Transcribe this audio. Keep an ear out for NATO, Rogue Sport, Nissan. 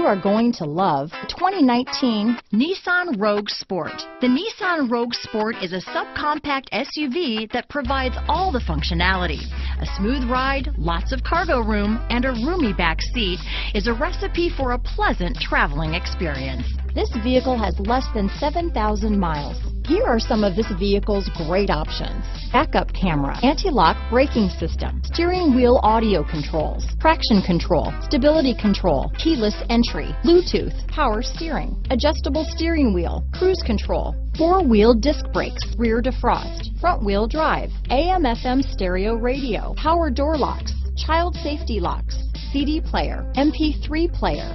you are going to love the 2019 Nissan Rogue Sport. The Nissan Rogue Sport is a subcompact SUV that provides all the functionality. A smooth ride, lots of cargo room, and a roomy back seat is a recipe for a pleasant traveling experience. This vehicle has less than 7,000 miles. Here are some of this vehicle's great options: backup camera, anti-lock braking system, steering wheel audio controls, traction control, stability control, keyless entry, Bluetooth, power steering, adjustable steering wheel, cruise control, four-wheel disc brakes, rear defrost, front-wheel drive, AM/FM stereo radio, power door locks, child safety locks, CD player, MP3 player,